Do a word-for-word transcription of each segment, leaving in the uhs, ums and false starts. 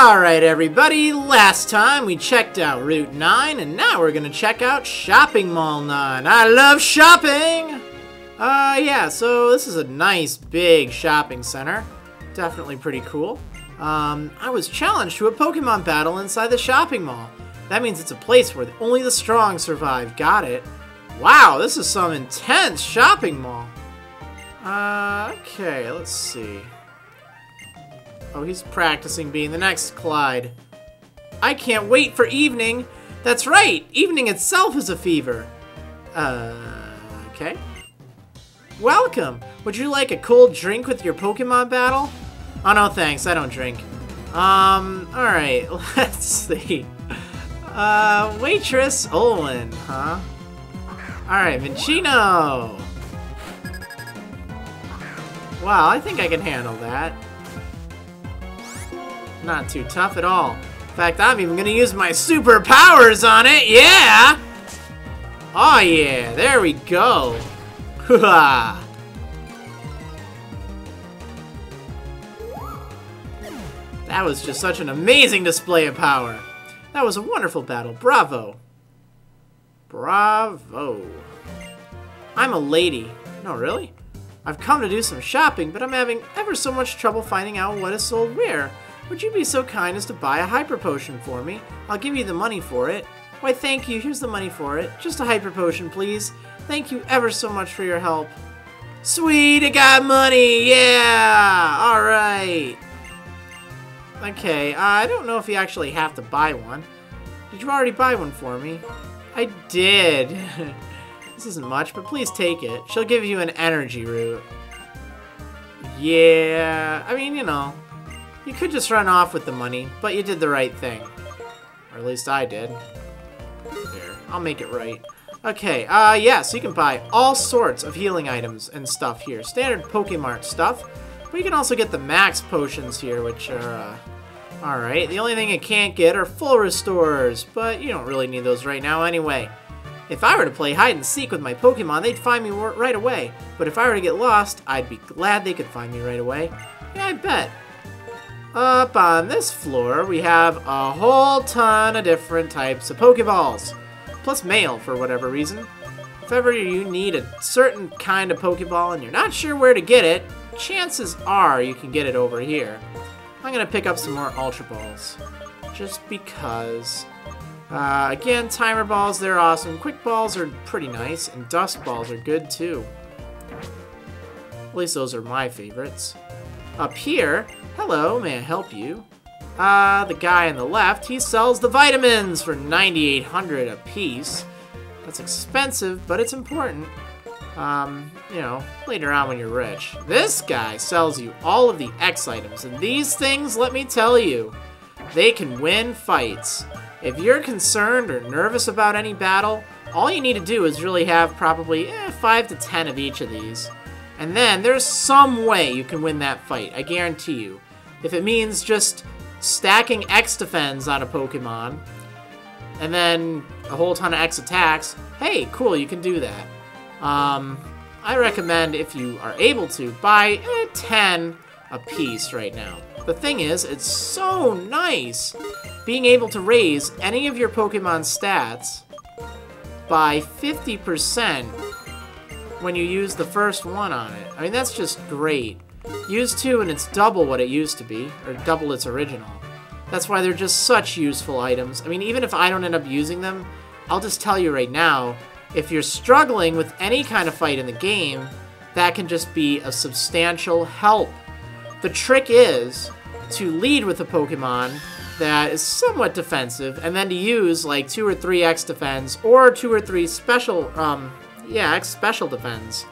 Alright everybody, last time we checked out Route nine, and now we're gonna check out Shopping Mall nine. I love shopping! Uh, yeah, so this is a nice big shopping center. Definitely pretty cool. Um, I was challenged to a Pokemon battle inside the shopping mall. That means it's a place where only the strong survive. Got it. Wow, this is some intense shopping mall. Uh, okay, let's see. Oh, he's practicing being the next Clyde. I can't wait for evening. That's right, evening itself is a fever. Uh, okay. Welcome. Would you like a cold drink with your Pokemon battle? Oh, no thanks, I don't drink. Um, alright, let's see. Uh, Waitress Olin, huh? Alright, Vincino! Wow, I think I can handle that. Not too tough at all. In fact, I'm even gonna use my superpowers on it, yeah! Oh yeah, there we go. Hoo-ha! That was just such an amazing display of power. That was a wonderful battle. Bravo. Bravo. I'm a lady. No, really? I've come to do some shopping, but I'm having ever so much trouble finding out what is sold where. Would you be so kind as to buy a Hyper Potion for me? I'll give you the money for it. Why, thank you. Here's the money for it. Just a Hyper Potion, please. Thank you ever so much for your help. Sweet, I got money. Yeah. All right. Okay, uh, I don't know if you actually have to buy one. Did you already buy one for me? I did. This isn't much, but please take it. She'll give you an energy root. Yeah, I mean, you know, you could just run off with the money, but you did the right thing. Or at least I did. There, I'll make it right. Okay, uh, yeah, so you can buy all sorts of healing items and stuff here. Standard PokeMart stuff. But you can also get the Max Potions here, which are, uh, alright. The only thing you can't get are Full Restores, but you don't really need those right now anyway. If I were to play hide and seek with my Pokemon, they'd find me right away. But if I were to get lost, I'd be glad they could find me right away. Yeah, I bet. Up on this floor, we have a whole ton of different types of Pokeballs. Plus mail, for whatever reason. If ever you need a certain kind of Pokeball and you're not sure where to get it, chances are you can get it over here. I'm gonna pick up some more Ultra Balls. Just because. Uh, again, Timer Balls, they're awesome. Quick Balls are pretty nice, and Dusk Balls are good too. At least those are my favorites. Up here, hello, may I help you? Uh, the guy on the left, he sells the vitamins for ninety-eight hundred dollars a piece. That's expensive, but it's important. Um, you know, later on when you're rich. This guy sells you all of the X items, and these things, let me tell you, they can win fights. If you're concerned or nervous about any battle, all you need to do is really have probably eh, five to ten of each of these. And then there's some way you can win that fight, I guarantee you. If it means just stacking X-Defense on a Pokemon, and then a whole ton of X-Attacks, hey, cool, you can do that. Um, I recommend, if you are able to, buy eh, ten a piece right now. The thing is, it's so nice being able to raise any of your Pokemon stats by fifty percent when you use the first one on it. I mean, that's just great. Use two and it's double what it used to be, or double its original. That's why they're just such useful items. I mean, even if I don't end up using them, I'll just tell you right now, if you're struggling with any kind of fight in the game, that can just be a substantial help. The trick is to lead with a Pokemon that is somewhat defensive, and then to use like two or three X defense or two or three special, um, yeah, X special defense,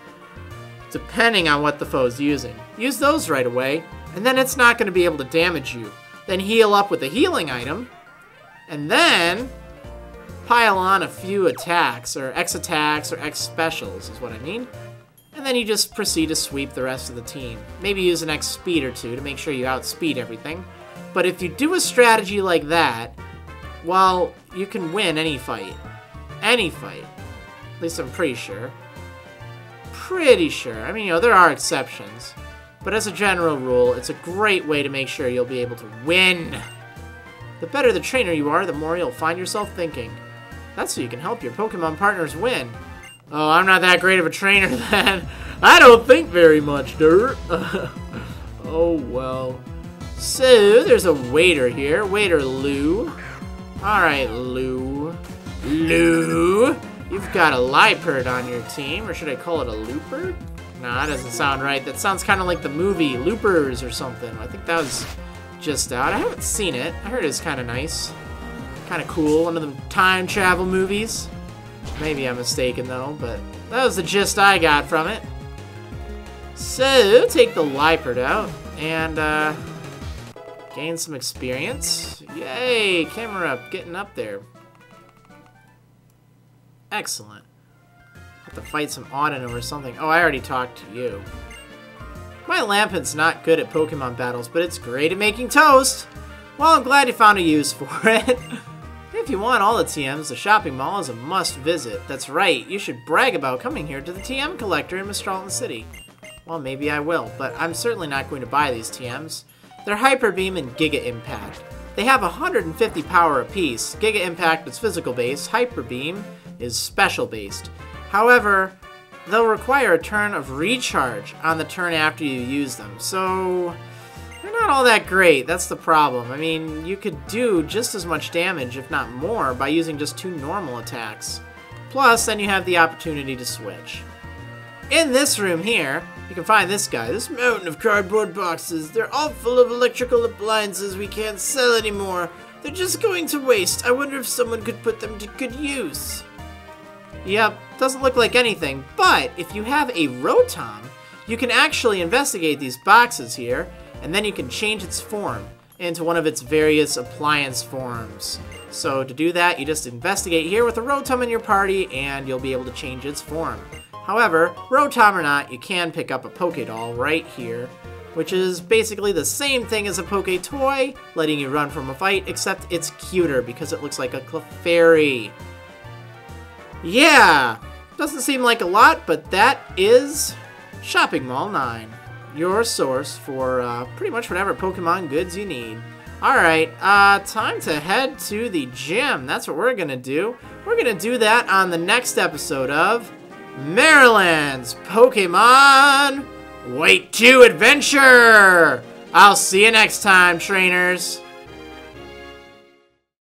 depending on what the foe's using. Use those right away, and then it's not going to be able to damage you. Then heal up with a healing item, and then pile on a few attacks, or X-Attacks, or X-Specials is what I mean. And then you just proceed to sweep the rest of the team. Maybe use an X-Speed or two to make sure you outspeed everything. But if you do a strategy like that, well, you can win any fight. Any fight. At least I'm pretty sure. Pretty sure. I mean, you know, there are exceptions. But as a general rule, it's a great way to make sure you'll be able to win The better the trainer you are, the more you'll find yourself thinking. That's so you can help your Pokemon partners win. Oh, I'm not that great of a trainer then. I don't think very much, dirt. Oh, well. So, there's a waiter here. Waiter Lou. Alright, Lou. Lou! You've got a Liepard on your team, or should I call it a Looper? Nah, that doesn't sound right. That sounds kind of like the movie, Loopers or something. I think that was just out. I haven't seen it. I heard it's kind of nice. Kind of cool. One of the time travel movies. Maybe I'm mistaken, though, but that was the gist I got from it. So, take the Liepard out and uh, gain some experience. Yay! Camera up, getting up there. Excellent. Have to fight some Audino or something. Oh, I already talked to you. My Lampin's not good at Pokemon battles, but it's great at making toast! Well, I'm glad you found a use for it. If you want all the T Ms, the shopping mall is a must-visit. That's right, you should brag about coming here to the T M Collector in Mistralton City. Well, maybe I will, but I'm certainly not going to buy these T Ms. They're Hyper Beam and Giga Impact. They have one hundred fifty power apiece. Giga Impact is physical-based, Hyper Beam is special-based. However, they'll require a turn of recharge on the turn after you use them, so they're not all that great. That's the problem. I mean, you could do just as much damage, if not more, by using just two normal attacks. Plus, then you have the opportunity to switch. In this room here, you can find this guy. This mountain of cardboard boxes. They're all full of electrical appliances we can't sell anymore. They're just going to waste. I wonder if someone could put them to good use. Yep, doesn't look like anything, but if you have a Rotom, you can actually investigate these boxes here, and then you can change its form into one of its various appliance forms. So to do that, you just investigate here with a Rotom in your party, and you'll be able to change its form. However, Rotom or not, you can pick up a PokéDoll right here, which is basically the same thing as a PokéToy, letting you run from a fight, except it's cuter because it looks like a Clefairy. Yeah! Doesn't seem like a lot, but that is Shopping Mall nine. Your source for uh, pretty much whatever Pokemon goods you need. Alright, uh, time to head to the gym. That's what we're gonna do. We're gonna do that on the next episode of Marriland's Pokemon White two Adventure! I'll see you next time, trainers!